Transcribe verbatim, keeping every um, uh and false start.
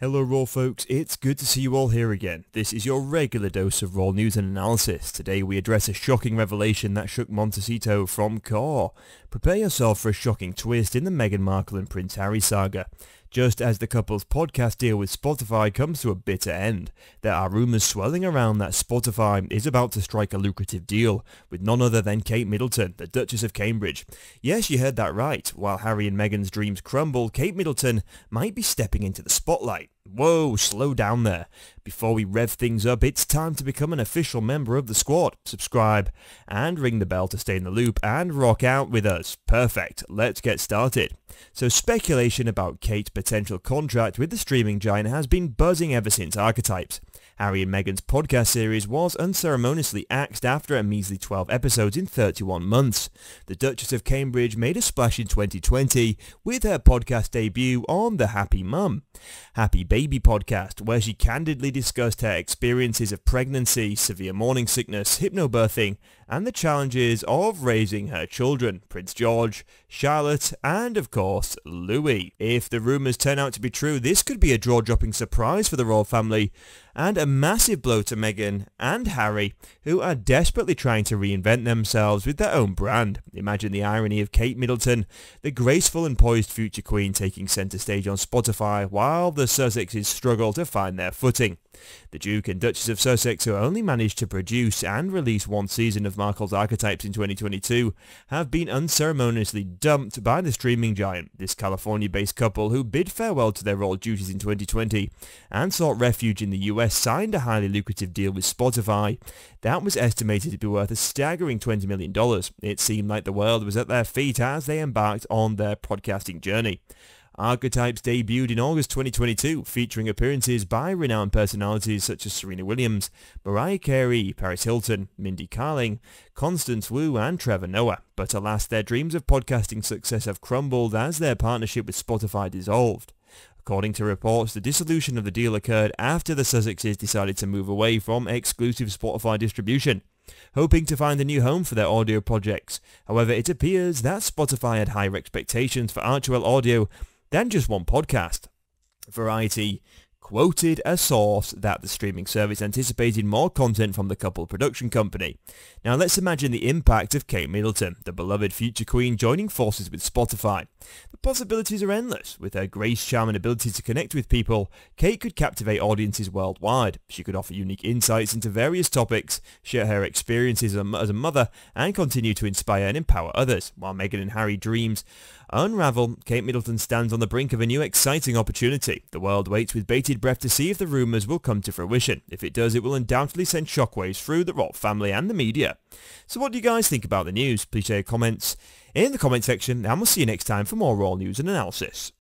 Hello Raw folks, it's good to see you all here again. This is your regular dose of Raw news and analysis. Today we address a shocking revelation that shook Montecito from core. Prepare yourself for a shocking twist in the Meghan Markle and Prince Harry saga. Just as the couple's podcast deal with Spotify comes to a bitter end, there are rumours swirling around that Spotify is about to strike a lucrative deal with none other than Kate Middleton, the Duchess of Cambridge. Yes, you heard that right. While Harry and Meghan's dreams crumble, Kate Middleton might be stepping into the spotlight. Whoa, slow down there. Before we rev things up, it's time to become an official member of the squad. Subscribe and ring the bell to stay in the loop and rock out with us. Perfect, let's get started. So speculation about Kate's potential contract with the streaming giant has been buzzing ever since Archetypes. Harry and Meghan's podcast series was unceremoniously axed after a measly twelve episodes in thirty-one months. The Duchess of Cambridge made a splash in twenty twenty with her podcast debut on the Happy Mum Happy Baby podcast, where she candidly discussed her experiences of pregnancy, severe morning sickness, hypnobirthing, and the challenges of raising her children, Prince George, Charlotte, and of course, Louis. If the rumours turn out to be true, this could be a jaw-dropping surprise for the royal family, and a massive blow to Meghan and Harry, who are desperately trying to reinvent themselves with their own brand. Imagine the irony of Kate Middleton, the graceful and poised future queen, taking centre stage on Spotify while the Sussexes struggle to find their footing. The Duke and Duchess of Sussex, who only managed to produce and release one season of Markle's Archetypes in twenty twenty-two, have been unceremoniously dumped by the streaming giant. This California-based couple, who bid farewell to their royal duties in twenty twenty and sought refuge in the U S, signed a highly lucrative deal with Spotify that was estimated to be worth a staggering twenty million dollars. It seemed like the world was at their feet as they embarked on their podcasting journey. Archetypes debuted in August twenty twenty-two, featuring appearances by renowned personalities such as Serena Williams, Mariah Carey, Paris Hilton, Mindy Kaling, Constance Wu, and Trevor Noah. But alas, their dreams of podcasting success have crumbled as their partnership with Spotify dissolved. According to reports, the dissolution of the deal occurred after the Sussexes decided to move away from exclusive Spotify distribution, hoping to find a new home for their audio projects. However, it appears that Spotify had higher expectations for Archewell Audio than just one podcast. Variety quoted a source that the streaming service anticipated more content from the couple production company. Now let's imagine the impact of Kate Middleton, the beloved future queen, joining forces with Spotify. The possibilities are endless. With her grace, charm, and ability to connect with people, Kate could captivate audiences worldwide. She could offer unique insights into various topics, share her experiences as a mother, and continue to inspire and empower others. While Meghan and Harry dreams unravel, Kate Middleton stands on the brink of a new exciting opportunity. The world waits with bated breath to see if the rumours will come to fruition. If it does, it will undoubtedly send shockwaves through the royal family and the media. So what do you guys think about the news? Please share your comments in the comment section, and we'll see you next time for more royal news and analysis.